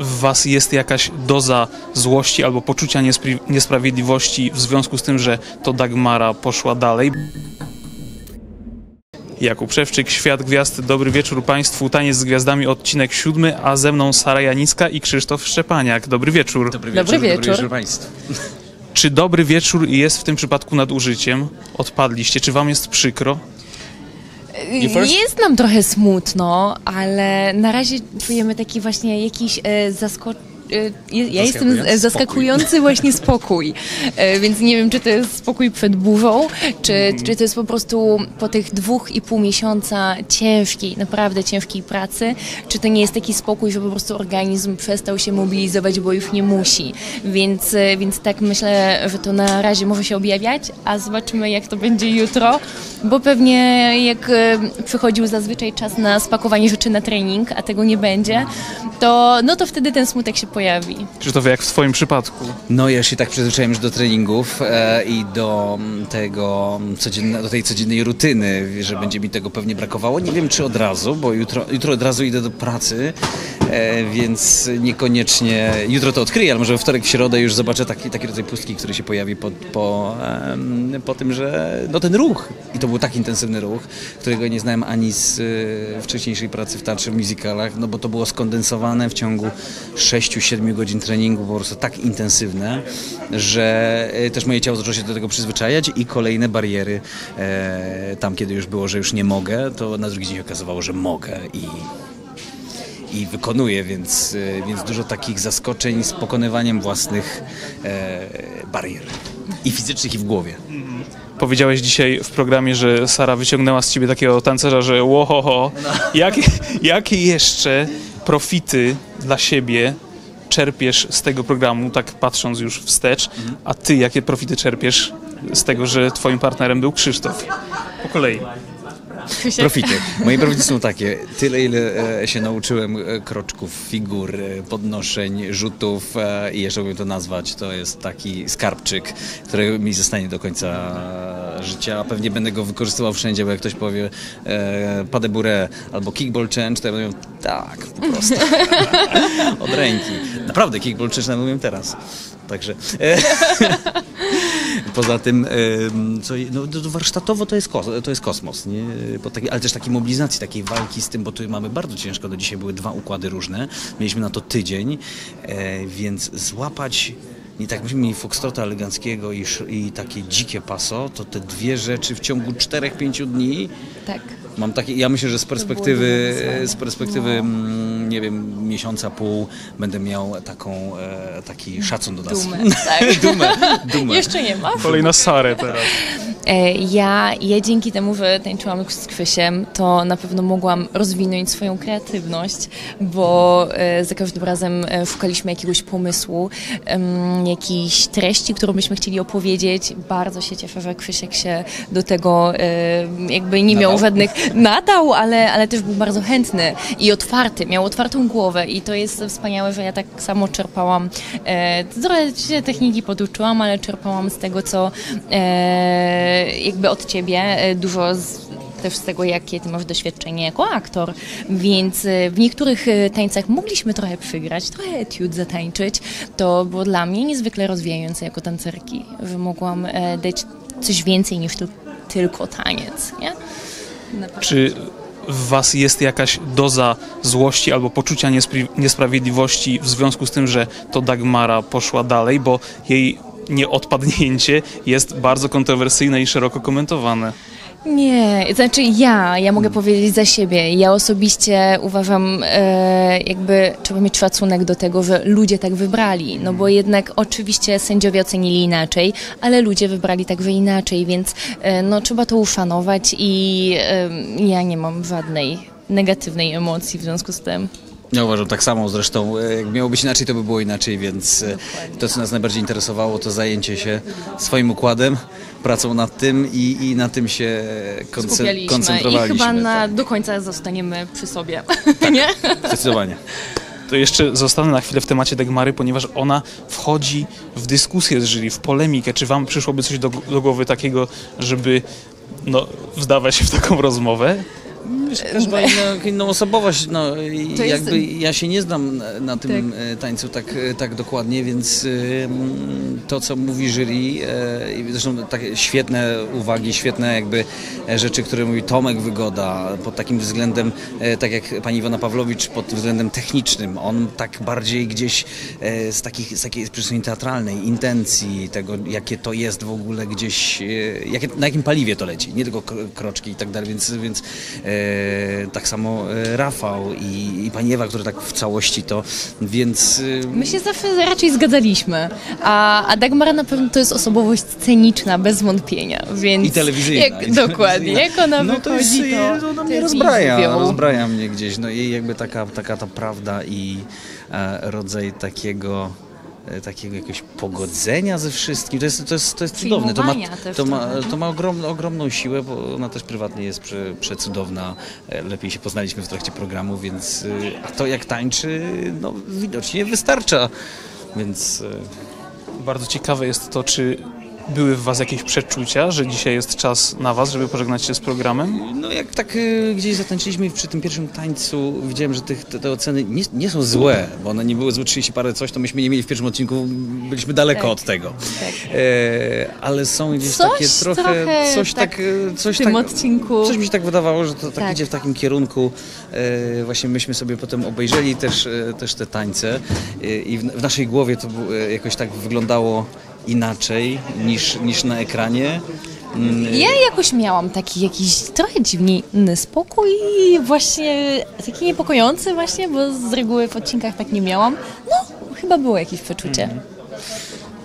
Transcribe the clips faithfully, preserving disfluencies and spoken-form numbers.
w was jest jakaś doza złości albo poczucia niesprawiedliwości w związku z tym, że to Dagmara poszła dalej? Jakub Szewczyk, Świat Gwiazd, dobry wieczór Państwu. Taniec z Gwiazdami, odcinek siódmy, a ze mną Sara Janicka i Krzysztof Szczepaniak. Dobry wieczór. Dobry wieczór, dobry wieczór. Dobry wieczór Państwu. Czy dobry wieczór jest w tym przypadku nadużyciem? Odpadliście. Czy wam jest przykro? Jest nam trochę smutno, ale na razie czujemy taki właśnie jakiś e, zaskoczony. Ja, ja jestem zaskakujący spokój. Właśnie spokój, więc nie wiem, czy to jest spokój przed burzą, czy, mm. czy to jest po prostu po tych dwóch i pół miesiąca ciężkiej, naprawdę ciężkiej pracy, czy to nie jest taki spokój, że po prostu organizm przestał się mobilizować, bo już nie musi, więc, więc tak myślę, że to na razie może się objawiać, a zobaczymy, jak to będzie jutro, bo pewnie jak przychodził zazwyczaj czas na spakowanie rzeczy na trening, a tego nie będzie, to, no to wtedy ten smutek się pojawi. Krzysztof, jak w swoim przypadku? No ja się tak przyzwyczaiłem już do treningów e, i do tego codzienne, do tej codziennej rutyny, że będzie mi tego pewnie brakowało. Nie wiem, czy od razu, bo jutro, jutro od razu idę do pracy, e, więc niekoniecznie jutro to odkryję, ale może we wtorek, w środę już zobaczę taki, taki rodzaj pustki, który się pojawi po, po, e, po tym, że no ten ruch, i to był tak intensywny ruch, którego nie znałem ani z e, wcześniejszej pracy w teatrze, w musicalach, no bo to było skondensowane w ciągu sześciu siedmiu godzin treningu, po prostu tak intensywne, że też moje ciało zaczęło się do tego przyzwyczajać i kolejne bariery, e, tam kiedy już było, że już nie mogę, to na drugi dzień okazywało, że mogę i, i wykonuję, więc, e, więc dużo takich zaskoczeń z pokonywaniem własnych e, barier i fizycznych, i w głowie. Powiedziałeś dzisiaj w programie, że Sara wyciągnęła z ciebie takiego tancerza, że łohoho, no. jakie, jakie jeszcze profity dla siebie czerpiesz z tego programu, tak patrząc już wstecz, a ty jakie profity czerpiesz z tego, że twoim partnerem był Krzysztof? Po kolei. Profity. Moje profity są takie. Tyle, ile e, się nauczyłem e, kroczków, figur, e, podnoszeń, rzutów e, i jeszcze bym to nazwać, to jest taki skarbczyk, który mi zostanie do końca e, życia. Pewnie będę go wykorzystywał wszędzie, bo jak ktoś powie e, pas de bourrée albo kickball change, to ja mówię tak, po prostu. Od ręki. Naprawdę kickball change mówię teraz. Także... E, Poza tym, co, no, warsztatowo to jest, to jest kosmos, nie? Taki, ale też takiej mobilizacji, takiej walki z tym, bo tu mamy bardzo ciężko, do dzisiaj były dwa układy różne, mieliśmy na to tydzień, e, więc złapać, nie tak myśmy mieli foxtrota eleganckiego i, i takie dzikie paso, to te dwie rzeczy w ciągu czterech pięciu dni, tak. Mam takie, ja myślę, że z perspektywy, z perspektywy no. nie wiem, miesiąca, pół będę miał taką, e, taki szacun do nas. Dumę, tak. Dumę, dumę. Jeszcze nie ma. Kolej na Sarę teraz. Ja, ja dzięki temu, że tańczyłam z Krzysiem, to na pewno mogłam rozwinąć swoją kreatywność, bo za każdym razem szukaliśmy jakiegoś pomysłu, jakiejś treści, którą byśmy chcieli opowiedzieć. Bardzo się cieszę, że Krzysiek się do tego jakby nie miał żadnych nadał, ale, ale też był bardzo chętny i otwarty, miał otwartą głowę i to jest wspaniałe, że ja tak samo czerpałam, trochę się techniki poduczyłam, ale czerpałam z tego, co jakby od ciebie, dużo z, też z tego, jakie ty masz doświadczenie jako aktor, więc w niektórych tańcach mogliśmy trochę przygrać, trochę etiud zatańczyć. To było dla mnie niezwykle rozwijające jako tancerki, że mogłam dać coś więcej niż tylko taniec, nie? Czy w was jest jakaś doza złości albo poczucia niesprawiedliwości w związku z tym, że to Dagmara poszła dalej, bo jej nieodpadnięcie jest bardzo kontrowersyjne i szeroko komentowane? Nie, znaczy ja, ja mogę powiedzieć za siebie. Ja osobiście uważam, e, jakby trzeba mieć szacunek do tego, że ludzie tak wybrali. No bo jednak oczywiście sędziowie ocenili inaczej, ale ludzie wybrali także inaczej, więc e, no, trzeba to uszanować i e, ja nie mam żadnej negatywnej emocji w związku z tym. Ja uważam tak samo, zresztą jak miało być inaczej, to by było inaczej, więc to, co nas najbardziej interesowało, to zajęcie się swoim układem, pracą nad tym i, i na tym się koncentrowaliśmy. I chyba na, tak. do końca zostaniemy przy sobie, tak, nie? Zdecydowanie. To jeszcze zostanę na chwilę w temacie Dagmary, ponieważ ona wchodzi w dyskusję z jury, w polemikę. Czy wam przyszłoby coś do, do głowy takiego, żeby no, wdawać się w taką rozmowę? Wiesz, każda inna, inną osobowość, no to jakby jest... ja się nie znam na tym tak. tańcu tak, tak dokładnie, więc to, co mówi jury, zresztą takie świetne uwagi, świetne jakby rzeczy, które mówi Tomek Wygoda pod takim względem, tak jak pani Iwona Pawlowicz, pod względem technicznym, on tak bardziej gdzieś z, takich, z takiej przestrzeni teatralnej, intencji tego, jakie to jest w ogóle gdzieś, jakie, na jakim paliwie to leci, nie tylko kroczki i tak dalej, więc, więc e, tak samo Rafał i, i pani Ewa, która tak w całości to, więc... E... My się zawsze raczej zgadzaliśmy, a, a Dagmara na pewno to jest osobowość sceniczna, bez wątpienia, więc... I telewizyjna. Jak, i telewizyjna. Dokładnie, jak ona no wychodzi, to... Jest, to ona mnie rozbraja, rozbraja mnie gdzieś, no i jakby taka, taka ta prawda i e, rodzaj takiego... takiego jakiegoś pogodzenia ze wszystkim. To jest, to jest, to jest cudowne. To ma, to ma, to ma ogromną, ogromną siłę, bo ona też prywatnie jest prze, przecudowna. Lepiej się poznaliśmy w trakcie programu, więc a to jak tańczy, no widocznie wystarcza. Więc... Bardzo ciekawe jest to, czy były w was jakieś przeczucia, że dzisiaj jest czas na was, żeby pożegnać się z programem? No jak tak y, gdzieś zatańczyliśmy przy tym pierwszym tańcu, widziałem, że tych, te, te oceny nie, nie są złe, bo one nie były złe trzydzieści parę coś, to myśmy nie mieli w pierwszym odcinku, byliśmy daleko tak, od tego. Tak. E, ale są gdzieś coś takie trochę, trochę coś tak, tak, coś w tym tak, odcinku. Coś mi się tak wydawało, że to tak, tak. idzie w takim kierunku. E, właśnie myśmy sobie potem obejrzeli też, też te tańce e, i w, w naszej głowie to jakoś tak wyglądało inaczej niż, niż na ekranie. Ja jakoś miałam taki jakiś trochę dziwny spokój, właśnie taki niepokojący właśnie, bo z reguły w odcinkach tak nie miałam. No, chyba było jakieś przeczucie.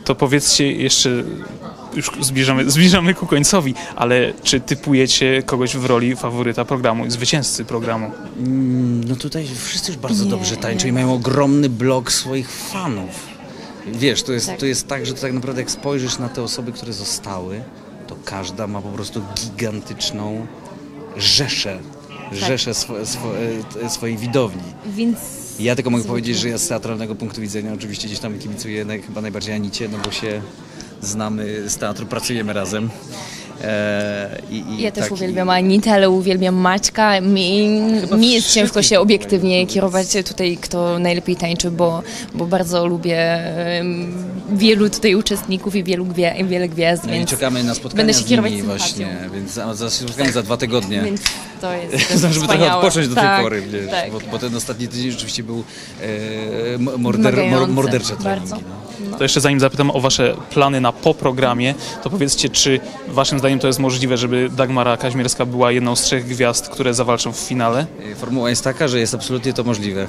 To powiedzcie jeszcze, już zbliżamy, zbliżamy ku końcowi, ale czy typujecie kogoś w roli faworyta programu, zwycięzcy programu? No tutaj wszyscy już bardzo nie. dobrze tańczą i mają ogromny blok swoich fanów. Wiesz, to jest tak. to jest tak, że to tak naprawdę jak spojrzysz na te osoby, które zostały, to każda ma po prostu gigantyczną rzeszę, rzeszę swo, swo, swojej widowni. Więc ja tylko mogę powiedzieć, że ja z teatralnego punktu widzenia oczywiście gdzieś tam kibicuję na, chyba najbardziej Anicie, no bo się znamy z teatru, pracujemy razem. I, i ja też taki... uwielbiam Anitę, ale uwielbiam Maćka. Mi, mi jest ciężko się obiektywnie kierować tutaj, kto najlepiej tańczy, bo, bo bardzo lubię wielu tutaj uczestników i wielu gwia wiele gwiazd, no więc i czekamy na spotkania będę się z nimi właśnie, więc za, za, spotkamy za dwa tygodnie. Więc to jest żeby wspaniałe. Trochę odpocząć do tak, tej pory, wiesz, tak. bo, bo ten ostatni tydzień rzeczywiście był e, morder, mordercze treningi. No. To jeszcze zanim zapytam o wasze plany na po programie, to powiedzcie, czy waszym zdaniem to jest możliwe, żeby Dagmara Kaźmierska była jedną z trzech gwiazd, które zawalczą w finale? Formuła jest taka, że jest absolutnie to możliwe.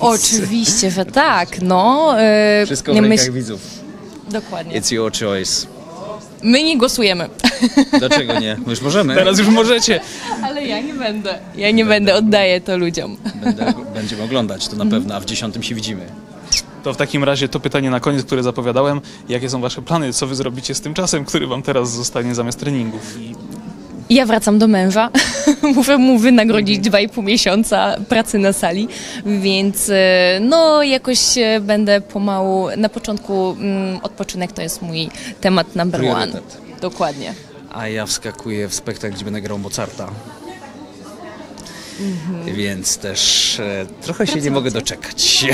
Oczywiście, że tak, no. Yy, Wszystko w rękach widzów. Dokładnie. It's your choice. My nie głosujemy. Dlaczego nie? My już możemy. Teraz już możecie. Ale ja nie będę. Ja nie będę, będę oddaję to ludziom. Będę, będziemy oglądać to na pewno, a w dziesiątym się widzimy. To w takim razie to pytanie na koniec, które zapowiadałem. Jakie są wasze plany? Co wy zrobicie z tym czasem, który wam teraz zostanie zamiast treningów? Ja wracam do męża. Muszę mu wynagrodzić dwa i pół miesiąca pracy na sali, więc no jakoś będę pomału... Na początku mm, odpoczynek to jest mój temat number one. Dokładnie. A ja wskakuję w spektakl, gdzie będę grał Mozarta. Mhm. Więc też e, trochę Pracujcie. się nie mogę doczekać.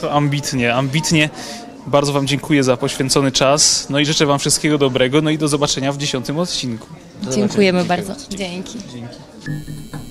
To ambitnie, ambitnie. Bardzo wam dziękuję za poświęcony czas. No i życzę wam wszystkiego dobrego. No i do zobaczenia w dziesiątym odcinku. Do Dziękujemy bardzo. Dzięki. Dzięki.